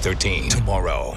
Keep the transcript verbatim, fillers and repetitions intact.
twenty thirteen. Tomorrow.